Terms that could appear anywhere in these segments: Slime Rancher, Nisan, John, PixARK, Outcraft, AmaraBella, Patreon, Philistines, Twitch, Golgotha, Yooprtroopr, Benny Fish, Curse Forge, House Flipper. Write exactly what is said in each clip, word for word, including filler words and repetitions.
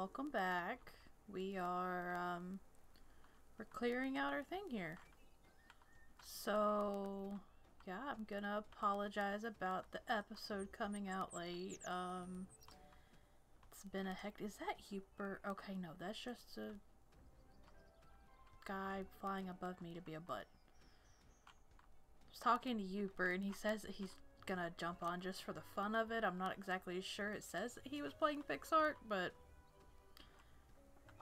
welcome back. We are, um, we're clearing out our thing here. So, yeah, I'm gonna apologize about the episode coming out late. Um, it's been a hectic- is that Yooprtroopr? Okay, no, that's just a guy flying above me to be a butt. I was talking to Yooprtroopr and he says that he's gonna jump on just for the fun of it. I'm not exactly sure. It says that he was playing PixARK, but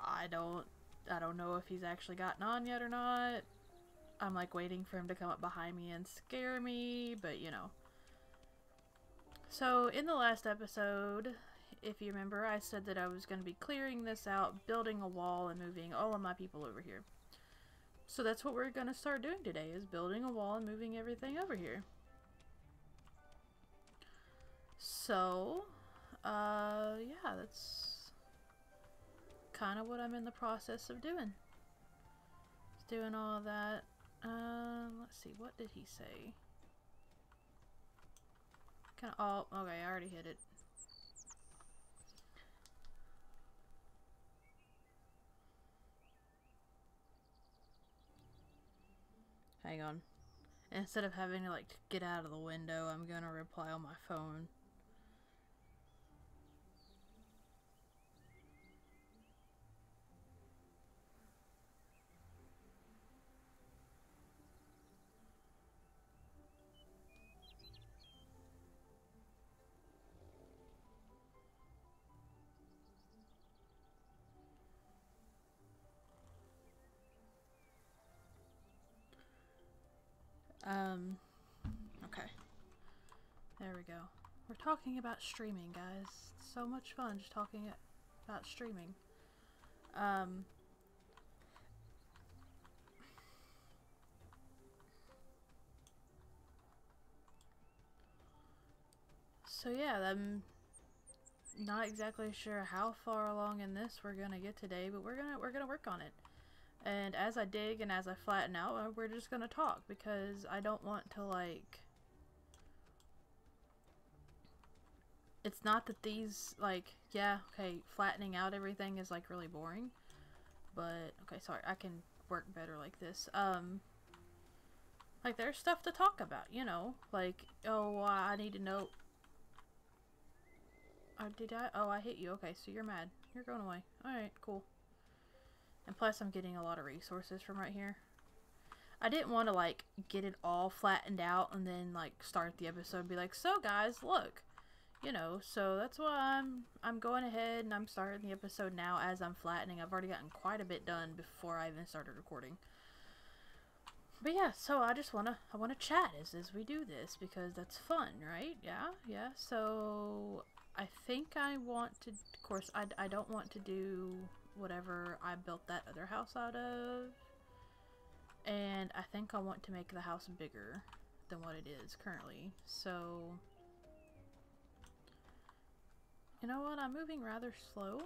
I don't I don't know if he's actually gotten on yet or not. I'm like waiting for him to come up behind me and scare me, but you know. So in the last episode, if you remember, I said that I was going to be clearing this out, building a wall, and moving all of my people over here. So that's what we're going to start doing today, is building a wall and moving everything over here. So, uh, yeah, that's kind of what I'm in the process of doing. Just doing all that. Um, let's see, what did he say? Kind of, oh, okay, I already hit it. Hang on. Instead of having to, like, get out of the window, I'm gonna reply on my phone. Um, okay. There we go. We're talking about streaming, guys. It's so much fun just talking about streaming. Um, so yeah, I'm not exactly sure how far along in this we're gonna get today, but we're gonna, we're gonna work on it. And as I dig and as I flatten out, we're just gonna talk, because I don't want to, like, it's not that these, like, yeah, okay, flattening out everything is, like, really boring, but, okay, sorry, I can work better like this. Um, like, there's stuff to talk about, you know, like, oh, I need to know, oh, did I, oh, I hit you, okay, so you're mad, you're going away, alright, cool. And plus I'm getting a lot of resources from right here. I didn't want to like get it all flattened out and then like start the episode and be like, so guys, look, you know, so that's why I'm, I'm going ahead and I'm starting the episode now as I'm flattening. I've already gotten quite a bit done before I even started recording. But yeah, so I just want to, I want to chat as, as we do this, because that's fun, right? Yeah, yeah. So I think I want to, of course, I, I don't want to do whatever I built that other house out of, and I think I want to make the house bigger than what it is currently. So you know what, I'm moving rather slow,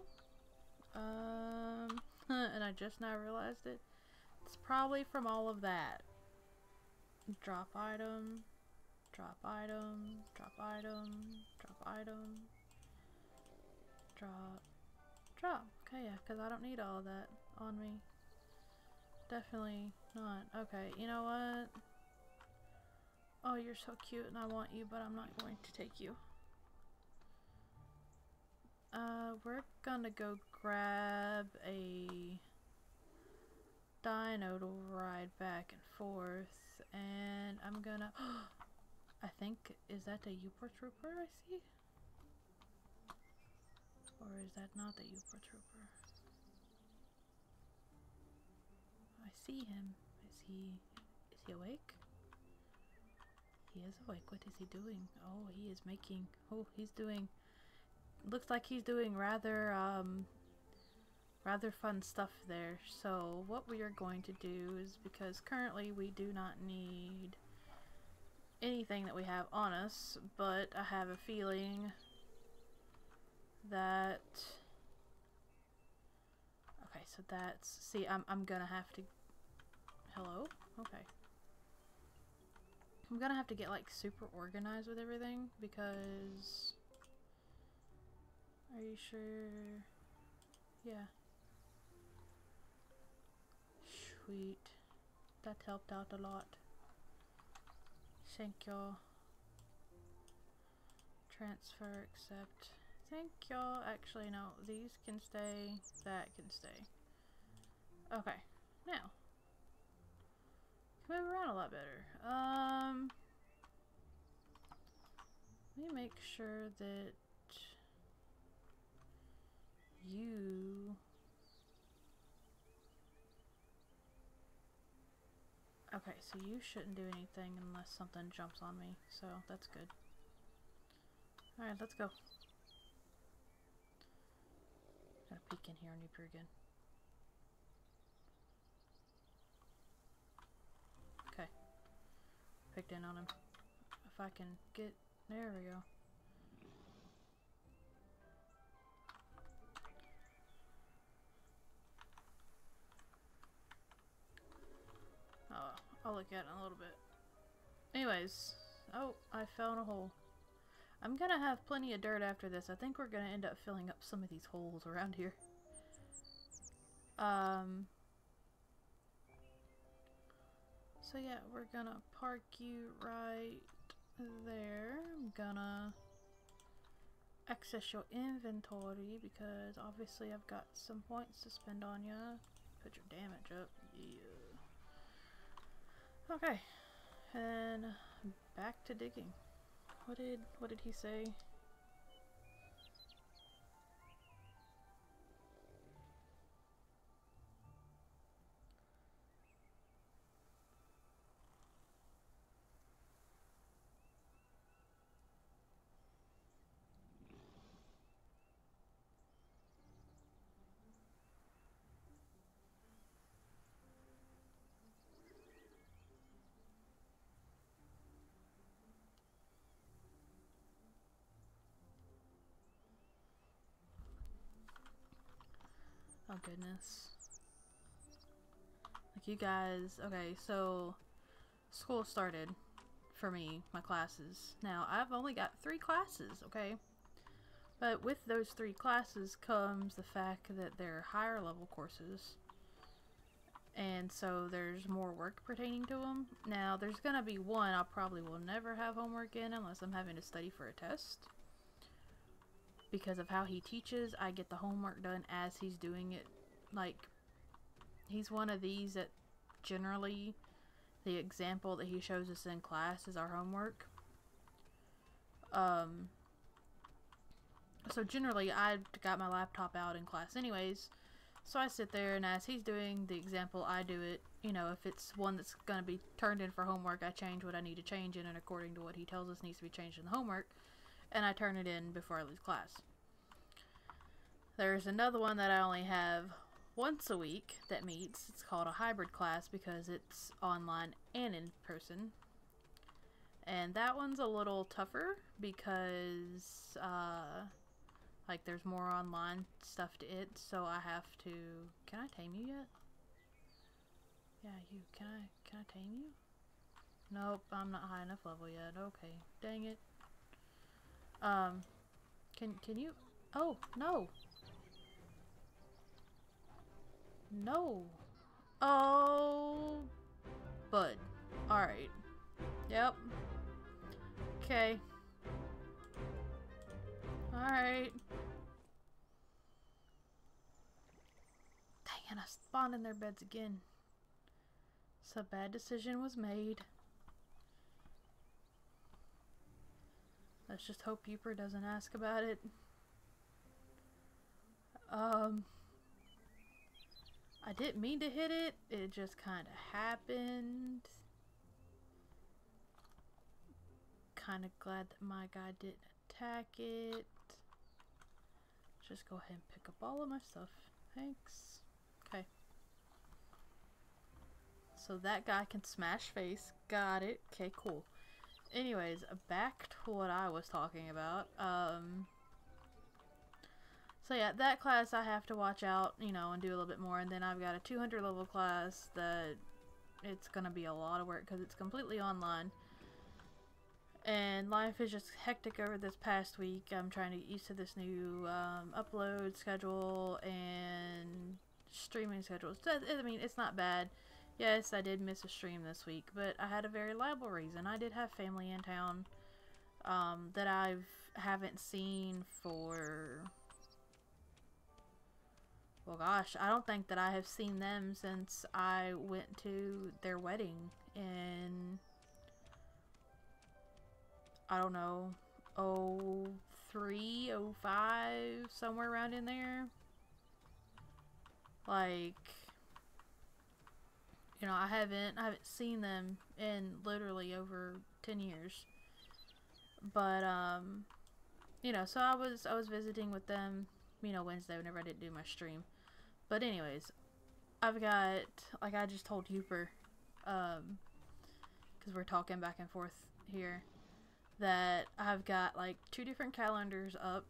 um and I just now realized it. It's probably from all of that. Drop item, drop item, drop item, drop item, drop, drop. Okay, yeah, because I don't need all of that on me. Definitely not. Okay, you know what? Oh, you're so cute and I want you, but I'm not going to take you. Uh, we're gonna go grab a dino to ride back and forth, and I'm gonna... I think, is that a Yooprtroopr I see? Or is that not the Yooprtroopr? I see him. Is he... is he awake? He is awake. What is he doing? Oh, he is making... oh, he's doing... looks like he's doing rather, um... rather fun stuff there. So, what we are going to do is, because currently we do not need anything that we have on us, but I have a feeling that, okay, so that's, see, I'm, I'm gonna have to, hello? Okay. I'm gonna have to get, like, super organized with everything, because, are you sure? Yeah. Sweet. That helped out a lot. Thank you. Transfer, accept. Thank you. Actually, no. These can stay. That can stay. Okay. Now. Can move around a lot better. Um... Let me make sure that you... Okay, so you shouldn't do anything unless something jumps on me, so that's good. Alright, let's go. Gotta peek in here and Yooprtroopr again. Okay. Picked in on him. If I can get... There we go. Oh, I'll look at it in a little bit. Anyways, oh, I found a hole. I'm gonna have plenty of dirt after this. I think we're gonna end up filling up some of these holes around here. Um. So yeah, we're gonna park you right there. I'm gonna access your inventory because obviously I've got some points to spend on ya. Put your damage up. Yeah. Okay. And back to digging. What did what did he say? Oh goodness. Like you guys, okay, so school started for me, my classes. Now I've only got three classes, okay? But with those three classes comes the fact that they're higher level courses. And so there's more work pertaining to them. Now there's gonna be one I probably will never have homework in unless I'm having to study for a test. Because of how he teaches, I get the homework done as he's doing it. Like, he's one of these that generally the example that he shows us in class is our homework. Um, so generally, I got my laptop out in class anyways. So I sit there and as he's doing the example, I do it. You know, if it's one that's going to be turned in for homework, I change what I need to change in and according to what he tells us needs to be changed in the homework. And I turn it in before I leave class. There's another one that I only have once a week that meets. It's called a hybrid class because it's online and in person. And that one's a little tougher because uh, like there's more online stuff to it. So I have to... Can I tame you yet? Yeah, you. Can I, can I tame you? Nope, I'm not high enough level yet. Okay, dang it. Um, can, can you? Oh, no. No. Oh, bud. Alright. Yep. Okay. Alright. Dang it, I spawned in their beds again. So a bad decision was made. Let's just hope Yooprtroopr doesn't ask about it. Um, I didn't mean to hit it. It just kind of happened. Kind of glad that my guy didn't attack it. Just go ahead and pick up all of my stuff. Thanks. Okay. So that guy can smash face. Got it. Okay, cool. Anyways, back to what I was talking about. Um, so yeah, that class I have to watch out, you know, and do a little bit more. And then I've got a two hundred level class that it's going to be a lot of work because it's completely online. And life is just hectic over this past week. I'm trying to get used to this new um, upload schedule and streaming schedule. I mean, it's not bad. Yes, I did miss a stream this week, but I had a very liable reason. I did have family in town um, that I haven't seen for... Well, gosh, I don't think that I have seen them since I went to their wedding in... I don't know, oh three, oh five, somewhere around in there. Like, you know, I haven't, I haven't seen them in literally over ten years. But, um, you know, so I was, I was visiting with them, you know, Wednesday whenever I didn't do my stream. But anyways, I've got, like I just told Yooprtroopr, um, because we're talking back and forth here, that I've got like two different calendars up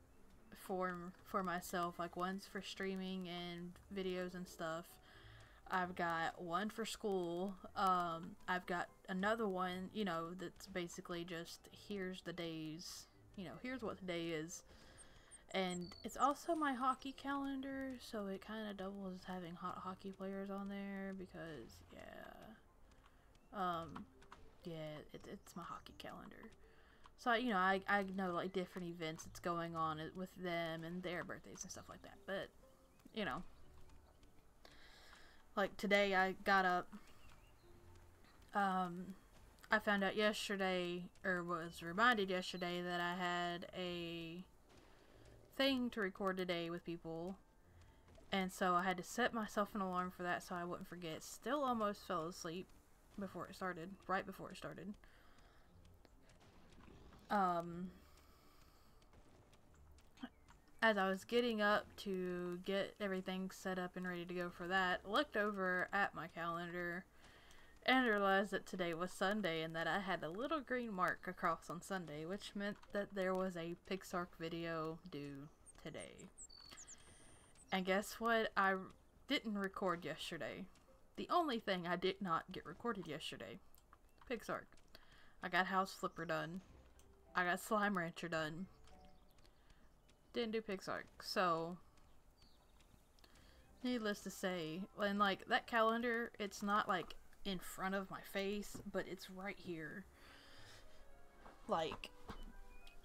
for for myself. Like, one's for streaming and videos and stuff. I've got one for school. Um, I've got another one, you know, that's basically just here's the days. You know, here's what today is. And it's also my hockey calendar, so it kind of doubles as having hot hockey players on there because, yeah. Um, yeah, it, it's my hockey calendar. So, you know, I, I know, like, different events that's going on with them and their birthdays and stuff like that. But, you know, like, today I got up, um, I found out yesterday, or was reminded yesterday that I had a thing to record today with people. And so I had to set myself an alarm for that so I wouldn't forget. Still almost fell asleep before it started, right before it started. Um, as I was getting up to get everything set up and ready to go for that, looked over at my calendar and realized that today was Sunday and that I had a little green mark across on Sunday, which meant that there was a PixARK video due today. And guess what? I didn't record yesterday. The only thing I did not get recorded yesterday. PixARK. I got House Flipper done. I got Slime Rancher done. Didn't do PixARK, so needless to say, and like that calendar, it's not like in front of my face, but it's right here. Like,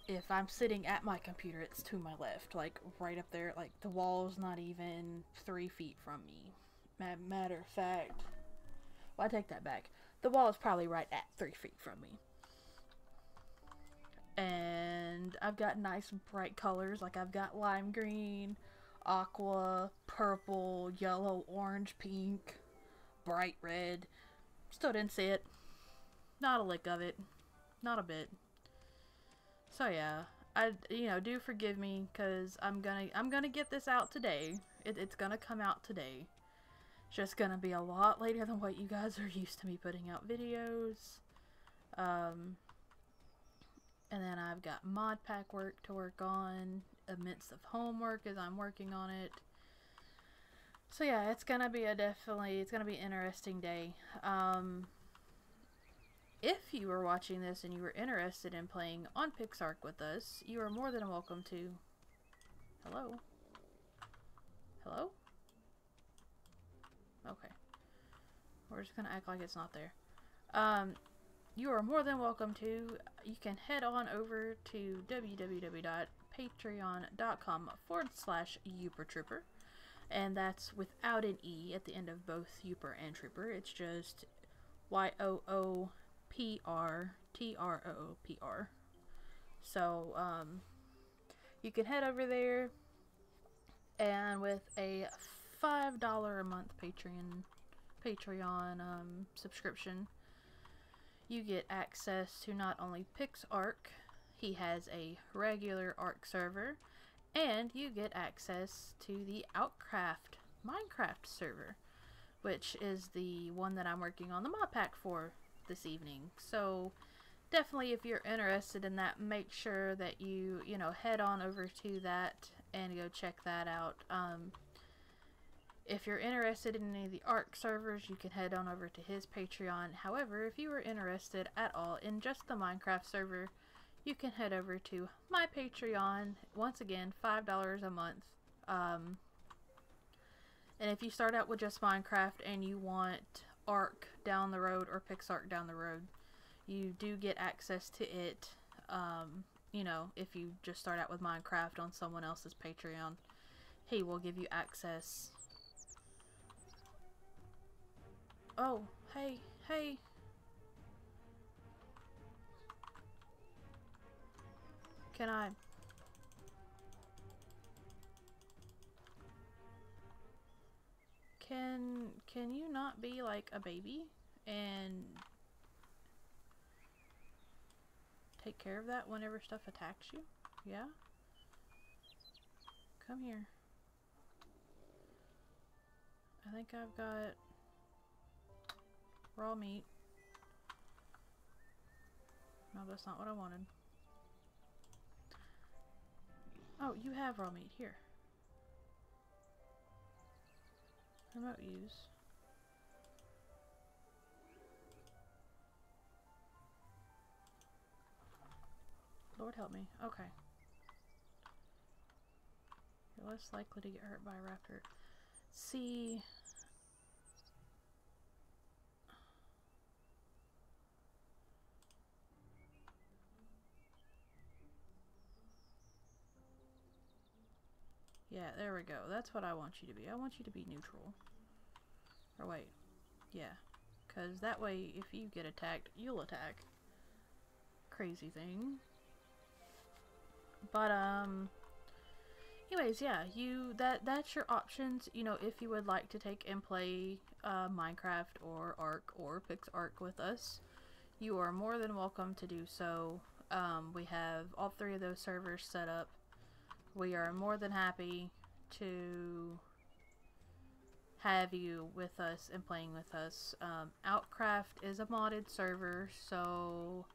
if I'm sitting at my computer, it's to my left, like right up there. Like, the wall's not even three feet from me. Matter of fact, well, I take that back. The wall is probably right at three feet from me. And I've got nice bright colors. Like, I've got lime green, aqua, purple, yellow, orange, pink, bright red. Still didn't see it. Not a lick of it. Not a bit. So yeah, I you know, do forgive me, cause I'm gonna I'm gonna get this out today. It, it's gonna come out today. It's just gonna be a lot later than what you guys are used to me putting out videos. Um. And then I've got mod pack work to work on, amidst of homework as I'm working on it. So yeah, it's gonna be a definitely, it's gonna be an interesting day. Um, if you were watching this and you were interested in playing on PixARK with us, you are more than welcome to. Hello? Hello? Okay. We're just gonna act like it's not there. Um, you are more than welcome to. You can head on over to w w w dot patreon dot com forward slash Yooprtroopr, and that's without an E at the end of both Yooprtroopr and Trooper. It's just Y O O P R T R O P R. So, um, you can head over there, and with a five dollar a month Patreon, Patreon um, subscription, you get access to not only PixARK, he has a regular ARK server, and you get access to the Outcraft Minecraft server, which is the one that I'm working on the mod pack for this evening. So definitely, if you're interested in that, make sure that you, you know, head on over to that and go check that out. Um, If you're interested in any of the ARK servers, you can head on over to his Patreon. However, if you are interested at all in just the Minecraft server, you can head over to my Patreon. Once again, five dollars a month. Um, and if you start out with just Minecraft and you want ARK down the road or PixARK down the road, you do get access to it, um, you know, if you just start out with Minecraft on someone else's Patreon. He will give you access. Oh, hey, hey. Can I? Can, can you not be like a baby and take care of that whenever stuff attacks you? Yeah? Come here. I think I've got raw meat. No, that's not what I wanted. Oh, you have raw meat here. Remote use. Lord help me. Okay. You're less likely to get hurt by a raptor. See. Yeah, there we go. That's what I want you to be. I want you to be neutral. Or wait. Yeah. Because that way, if you get attacked, you'll attack. Crazy thing. But, um... anyways, yeah. You that that's your options. You know, if you would like to take and play uh, Minecraft or ARK or PixARK with us, you are more than welcome to do so. Um, we have all three of those servers set up. We are more than happy to have you with us and playing with us. Um, Outcraft is a modded server, so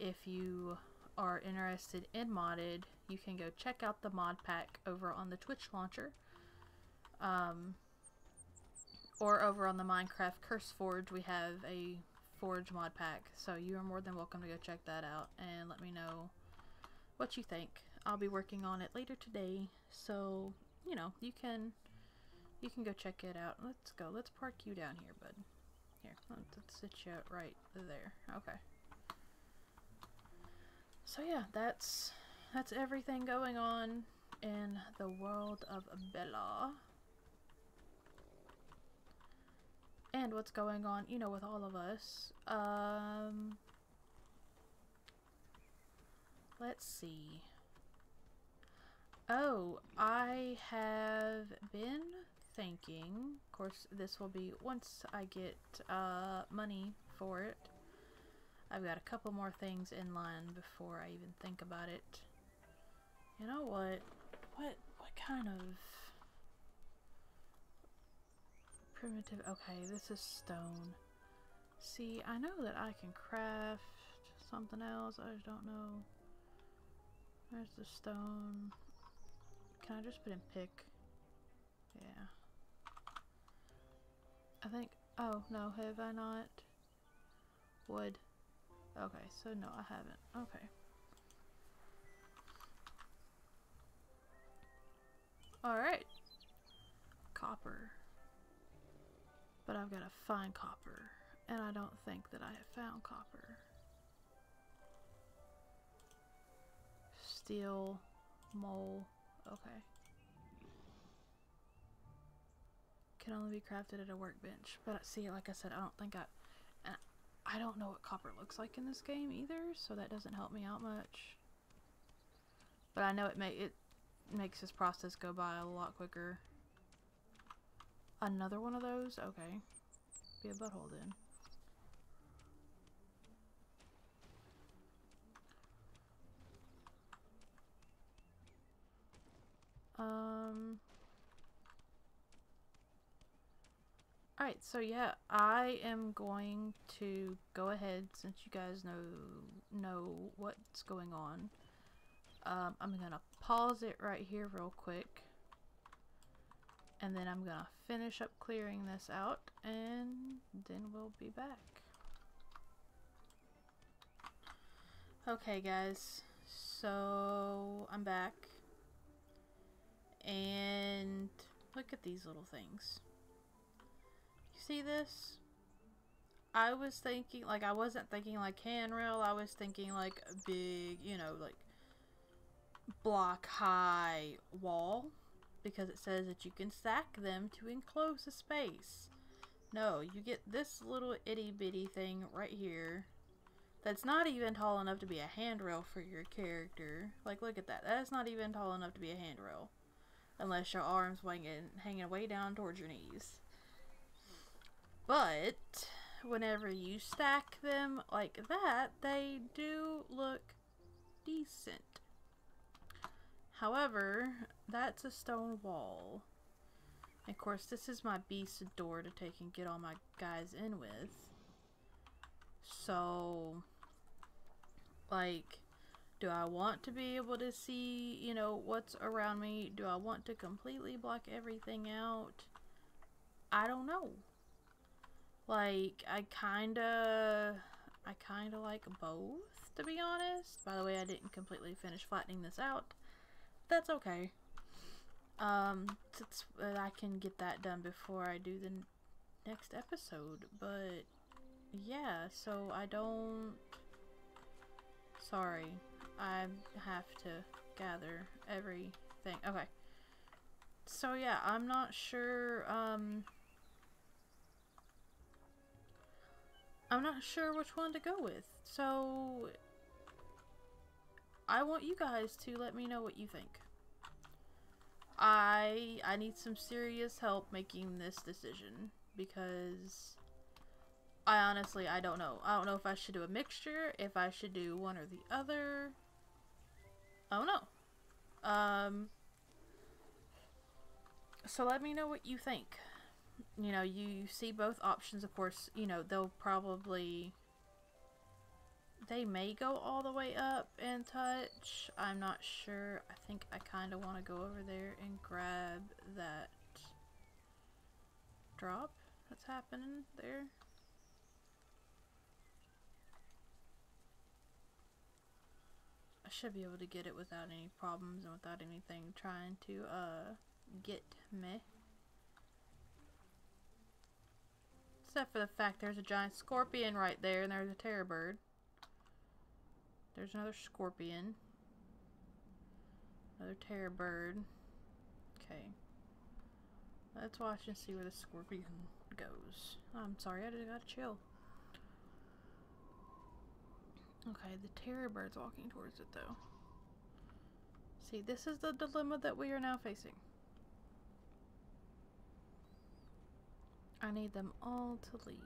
if you are interested in modded, you can go check out the mod pack over on the Twitch launcher. Um, or over on the Minecraft Curse Forge, we have a Forge mod pack, so you are more than welcome to go check that out and let me know what you think. I'll be working on it later today, so you know you can you can go check it out. Let's go. Let's park you down here, bud. Here, let's, let's sit you out right there. Okay. So yeah, that's that's everything going on in the world of Bella, and what's going on, you know, with all of us. Um, let's see. Oh, I have been thinking, of course this will be once I get uh, money for it. I've got a couple more things in line before I even think about it. You know what, what, what kind of primitive, okay, this is stone. See, I know that I can craft something else, I just don't know. There's the stone. Can I just put in pick? Yeah. I think, oh no, have I not? Wood. Okay, so no, I haven't. Okay. Alright. Copper. But I've got to find copper. And I don't think that I have found copper. Steel. Mole. Okay. Can only be crafted at a workbench. But see, like I said, I don't think I... I don't know what copper looks like in this game either, so that doesn't help me out much. But I know it, may, it makes this process go by a lot quicker. Another one of those? Okay. Be a butthole then. Um, alright, so yeah, I am going to go ahead, since you guys know know what's going on. Um, I'm gonna pause it right here real quick. And then I'm gonna finish up clearing this out and then we'll be back. Okay guys, so I'm back. And look at these little things. You see this? I was thinking, like, I wasn't thinking like handrail, I was thinking like a big, you know, like block high wall, because it says that you can stack them to enclose a space. No, you get this little itty bitty thing right here that's not even tall enough to be a handrail for your character. Like, look at that. That's not even tall enough to be a handrail unless your arms hanging, hanging way down towards your knees. But whenever you stack them like that, they do look decent. However, that's a stone wall. And of course, this is my beast door to take and get all my guys in with. So, like, do I want to be able to see, you know, what's around me? Do I want to completely block everything out? I don't know. Like, I kinda, I kinda like both, to be honest. By the way, I didn't completely finish flattening this out. That's okay. Um, it's, I can get that done before I do the n next episode, but yeah, so I don't... Sorry, I have to gather everything. Okay. So yeah, I'm not sure, um... I'm not sure which one to go with, so I want you guys to let me know what you think. I I need some serious help making this decision, because I honestly, I don't know. I don't know if I should do a mixture, if I should do one or the other. I don't know. Um, so let me know what you think. You know, you see both options, of course, you know, they'll probably, they may go all the way up and touch. I'm not sure. I think I kind of want to go over there and grab that drop that's happening there. I should be able to get it without any problems and without anything trying to uh, get me. Except for the fact there's a giant scorpion right there, and there's a terror bird. There's another scorpion. Another terror bird. Okay. Let's watch and see where the scorpion goes. I'm sorry, I just got a chill. Okay, the terror bird's walking towards it though. See, this is the dilemma that we are now facing. I need them all to leave.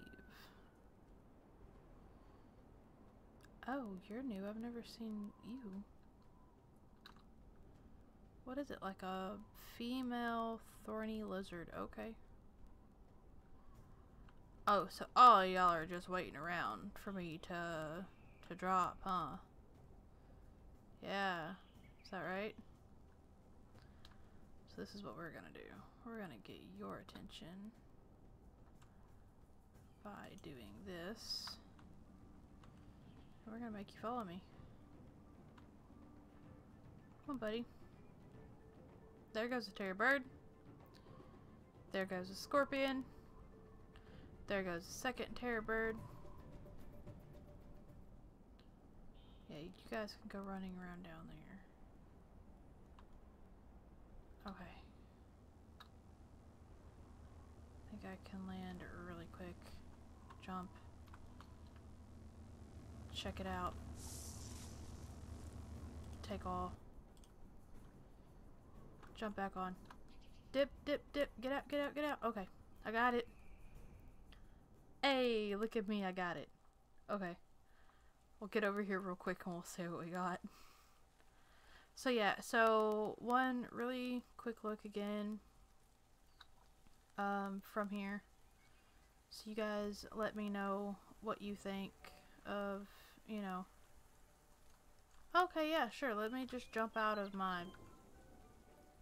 Oh, you're new. I've never seen you. What is it? Like a female thorny lizard. Okay. Oh, so all y'all are just waiting around for me to to drop, huh? Yeah. Is that right? So this is what we're gonna do. We're gonna get your attention by doing this. We're gonna make you follow me. Come on, buddy. There goes the terror bird. There goes the scorpion. There goes the second terror bird. Yeah, you guys can go running around down there. Okay. I think I can land really quick. Jump. Check it out. Take all. Jump back on. Dip, dip, dip. Get out, get out, get out. Okay. I got it. Hey, look at me. I got it. Okay. We'll get over here real quick and we'll see what we got. So yeah, so one really quick look again um, from here. So you guys let me know what you think of, you know. Okay, yeah, sure. Let me just jump out of my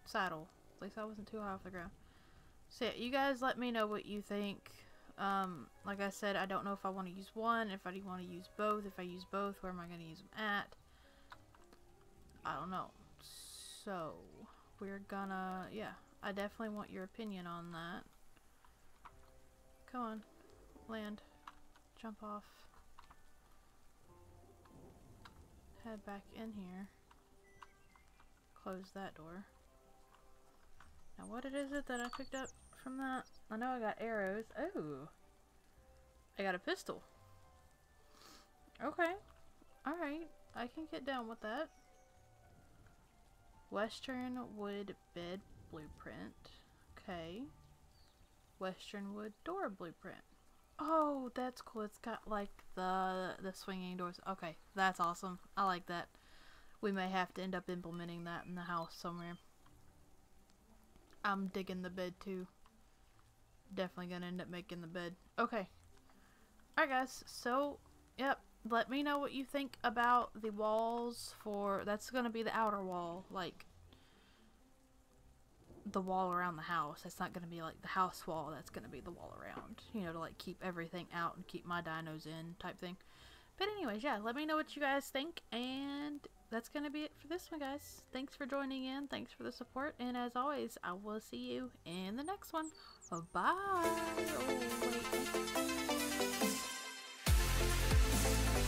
saddle. At least I wasn't too high off the ground. So yeah, you guys let me know what you think. Um, like I said, I don't know if I want to use one, if I want to use both. If I use both, where am I going to use them at? I don't know. So, we're gonna, yeah, I definitely want your opinion on that. Come on, land, jump off, head back in here, close that door. Now what it is it that I picked up from that? I know I got arrows. Oh, I got a pistol. Okay, alright, I can get down with that. Western wood bed blueprint. Okay. Western wood door blueprint. Oh, that's cool. It's got like the the swinging doors. Okay, that's awesome. I like that. We may have to end up implementing that in the house somewhere. I'm digging the bed too. Definitely gonna end up making the bed. Okay. Alright guys, so yep. Let me know what you think about the walls for... That's going to be the outer wall. Like, the wall around the house. That's not going to be, like, the house wall. That's going to be the wall around. You know, to, like, keep everything out and keep my dinos in type thing. But anyways, yeah. Let me know what you guys think. And that's going to be it for this one, guys. Thanks for joining in. Thanks for the support. And as always, I will see you in the next one. Bye! Oh, wait.